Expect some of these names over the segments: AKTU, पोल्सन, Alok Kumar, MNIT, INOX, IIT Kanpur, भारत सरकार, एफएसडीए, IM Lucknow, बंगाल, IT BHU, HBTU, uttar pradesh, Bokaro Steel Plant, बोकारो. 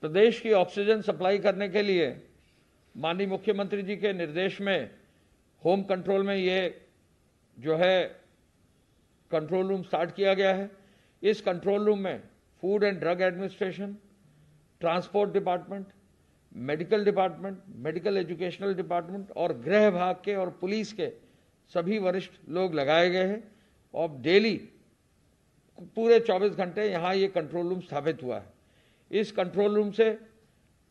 प्रदेश की oxygen supply करने के लिए माननीय मुख्यमंत्री जी के निर्देश में होम कंट्रोल में ये जो है कंट्रोल रूम स्टार्ट किया गया है। इस कंट्रोल रूम में food and drug administration, transport department, medical department, medical educational department और गृह भाग के और पुलिस के सभी वरिष्ठ लोग लगाए गए हैं और डेली पूरे 24 घंटे यहाँ ये कंट्रोल रूम स्थापित हुआ है। इस कंट्रोल रूम से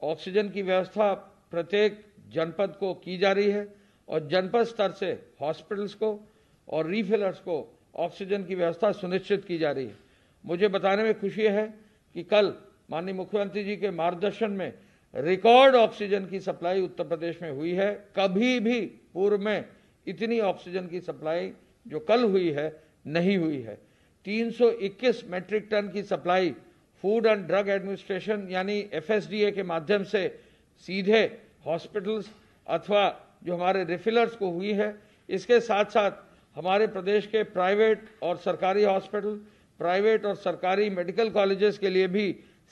ऑक्सीजन की व्यवस्था प्रत्येक जनपद को की जा रही है और जनपद स्तर से हॉस्पिटल्स को और रीफिलर्स को ऑक्सीजन की व्यवस्था सुनिश्चित की जा रही है। मुझे बताने में खुशी है कि कल माननीय मुख्यमंत्री जी के मार्गदर्शन में रिकॉर्ड ऑक्सीजन की सप्लाई उत्तर प्रदेश में हुई है। कभी भी पूर्व में इतनी ऑक्सीजन की सप्लाई जो कल हुई है नहीं हुई है। 321 मेट्रिक टन की supply food and drug administration यानी एफएसडीए के माध्यम से सीधे हॉस्पिटल्स अथवा जो हमारे रिफिलर्स को हुई है। इसके साथ साथ हमारे प्रदेश के प्राइवेट और सरकारी हॉस्पिटल, प्राइवेट और सरकारी मेडिकल कॉलेजेस के लिए भी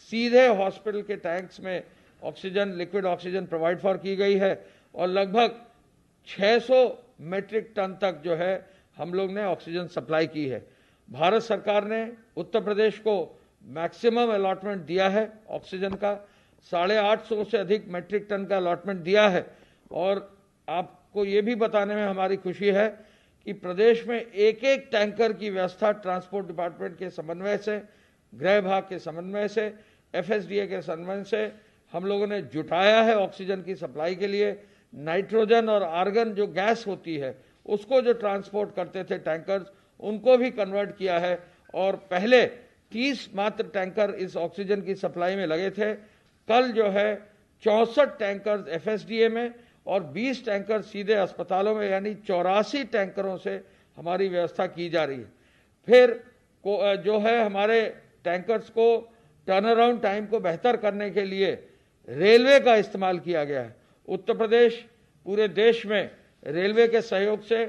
सीधे हॉस्पिटल के टैंक्स में oxygen, liquid oxygen provide for की गई है और लगभग 600 मेट्रिक टन तक जो है हम लोग ने ऑक्सीजन सप्लाई की है। भारत सरकार ने उत्तर प्रदेश को मैक्सिमम अलॉटमेंट दिया है ऑक्सीजन का, 850 से अधिक मेट्रिक टन का अलॉटमेंट दिया है और आपको ये भी बताने में हमारी खुशी है कि प्रदेश में एक एक टैंकर की व्यवस्था ट्रांसपोर्ट डिपार्टमेंट के समन्वय से, गृह भाग के समन्वय से, एफएसडीए के समन्वय से हम लोगों ने जुटाया है ऑक्सीजन की सप्लाई के लिए। नाइट्रोजन और आर्गन जो गैस होती है उसको जो ट्रांसपोर्ट करते थे टैंकर्स, उनको भी कन्वर्ट किया है और पहले 30 मात्र टैंकर इस ऑक्सीजन की सप्लाई में लगे थे। कल जो है 64 टैंकर्स एफएसडीए में और 20 टैंकर सीधे अस्पतालों में, यानी 84 टैंकरों से हमारी व्यवस्था की जा रही है। फिर जो है हमारे टैंकर्स को टर्न अराउंड टाइम को बेहतर करने के लिए रेलवे का इस्तेमाल किया गया है। उत्तर प्रदेश पूरे देश में रेलवे के सहयोग से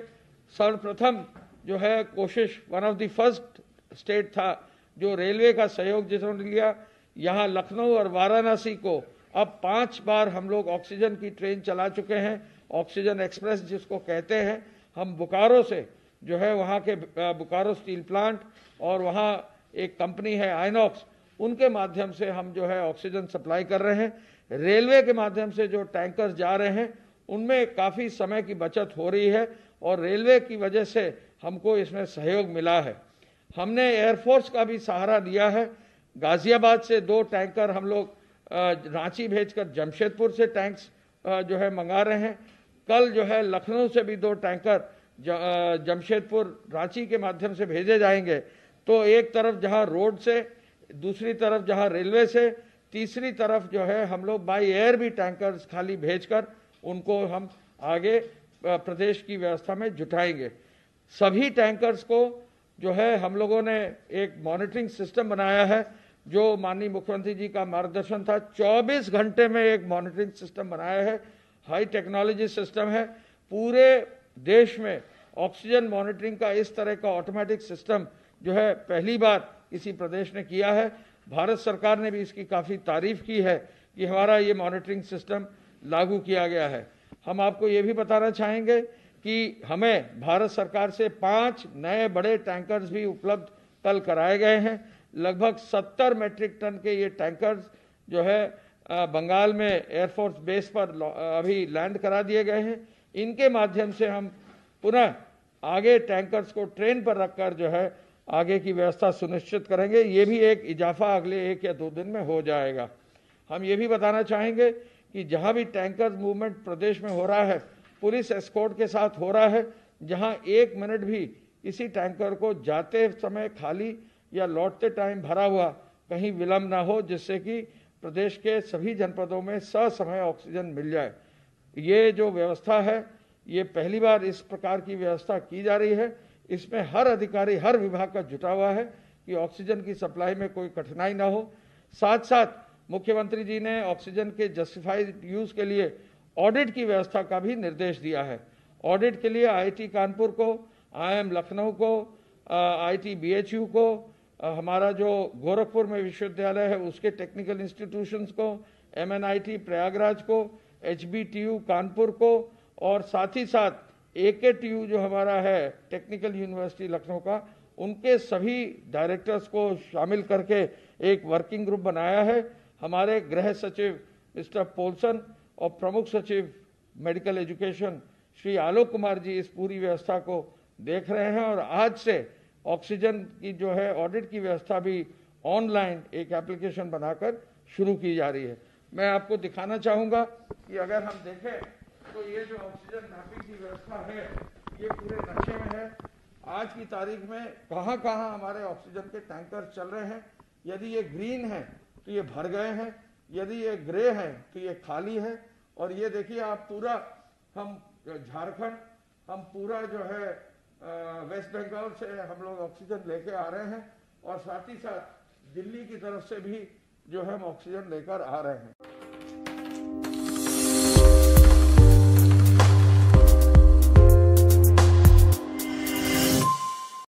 सर्वप्रथम जो है कोशिश, one of the first state था जो रेलवे का सहयोग जिसने लिया। यहाँ लखनऊ और वाराणसी को अब 5 बार हम लोग ऑक्सीजन की ट्रेन चला चुके हैं, ऑक्सीजन एक्सप्रेस जिसको कहते हैं। हम बोकारो से जो है वहाँ के बोकारो स्टील प्लांट और वहाँ एक कंपनी है आइनॉक्स, उनके माध्यम से हम जो है ऑक्सीजन सप्लाई कर रहे हैं। रेलवे के माध्यम से जो टैंकर्स जा रहे हैं उनमें काफ़ी समय की बचत हो रही है और रेलवे की वजह से हमको इसमें सहयोग मिला है। हमने एयरफोर्स का भी सहारा लिया है। गाजियाबाद से 2 टैंकर हम लोग रांची भेजकर जमशेदपुर से टैंक्स जो है मंगा रहे हैं। कल जो है लखनऊ से भी 2 टैंकर जमशेदपुर, रांची के माध्यम से भेजे जाएंगे। तो एक तरफ जहां रोड से, दूसरी तरफ जहां रेलवे से, तीसरी तरफ जो है हम लोग बाई एयर भी टैंकर्स खाली भेजकर उनको हम आगे प्रदेश की व्यवस्था में जुटाएंगे। सभी टैंकर्स को जो है हम लोगों ने एक मॉनिटरिंग सिस्टम बनाया है जो माननीय मुख्यमंत्री जी का मार्गदर्शन था। 24 घंटे में एक मॉनिटरिंग सिस्टम बनाया है, हाई टेक्नोलॉजी सिस्टम है। पूरे देश में ऑक्सीजन मॉनिटरिंग का इस तरह का ऑटोमेटिक सिस्टम जो है पहली बार किसी प्रदेश ने किया है। भारत सरकार ने भी इसकी काफ़ी तारीफ की है कि हमारा ये मॉनिटरिंग सिस्टम लागू किया गया है। हम आपको ये भी बताना चाहेंगे कि हमें भारत सरकार से 5 नए बड़े टैंकर्स भी उपलब्ध कल कराए गए हैं। लगभग 70 मेट्रिक टन के ये टैंकर्स जो है बंगाल में एयरफोर्स बेस पर अभी लैंड करा दिए गए हैं। इनके माध्यम से हम पुनः आगे टैंकर्स को ट्रेन पर रखकर जो है आगे की व्यवस्था सुनिश्चित करेंगे। ये भी एक इजाफा अगले 1 या 2 दिन में हो जाएगा। हम ये भी बताना चाहेंगे कि जहाँ भी टैंकर मूवमेंट प्रदेश में हो रहा है, पुलिस एस्कॉर्ट के साथ हो रहा है, जहां 1 मिनट भी इसी टैंकर को जाते समय खाली या लौटते टाइम भरा हुआ कहीं विलम्ब ना हो, जिससे कि प्रदेश के सभी जनपदों में ससमय ऑक्सीजन मिल जाए। ये जो व्यवस्था है, ये पहली बार इस प्रकार की व्यवस्था की जा रही है। इसमें हर अधिकारी, हर विभाग का जुटा हुआ है कि ऑक्सीजन की सप्लाई में कोई कठिनाई ना हो। साथ साथ मुख्यमंत्री जी ने ऑक्सीजन के जस्टिफाइड यूज़ के लिए ऑडिट की व्यवस्था का भी निर्देश दिया है। ऑडिट के लिए आईआईटी कानपुर को, आईएम लखनऊ को, आईटी बीएचयू को, हमारा जो गोरखपुर में विश्वविद्यालय है उसके टेक्निकल इंस्टीट्यूशंस को, MNIT प्रयागराज को, HBTU कानपुर को और साथ ही साथ AKTU जो हमारा है टेक्निकल यूनिवर्सिटी लखनऊ का, उनके सभी डायरेक्टर्स को शामिल करके एक वर्किंग ग्रुप बनाया है। हमारे गृह सचिव मिस्टर पोल्सन और प्रमुख सचिव मेडिकल एजुकेशन श्री आलोक कुमार जी इस पूरी व्यवस्था को देख रहे हैं और आज से ऑक्सीजन की जो है ऑडिट की व्यवस्था भी ऑनलाइन एक एप्लीकेशन बनाकर शुरू की जा रही है। मैं आपको दिखाना चाहूँगा कि अगर हम देखें तो ये जो ऑक्सीजन मैपिंग की व्यवस्था है ये पूरे नक्शे में है। आज की तारीख में कहाँ कहाँ हमारे ऑक्सीजन के टैंकर चल रहे हैं, यदि ये ग्रीन है तो ये भर गए हैं, यदि ये ग्रे है तो ये खाली है। और ये देखिए आप पूरा हम झारखंड, हम पूरा जो है वेस्ट बंगाल से हम लोग ऑक्सीजन लेके आ रहे हैं और साथ ही साथ दिल्ली की तरफ से भी जो है हम ऑक्सीजन लेकर आ रहे हैं।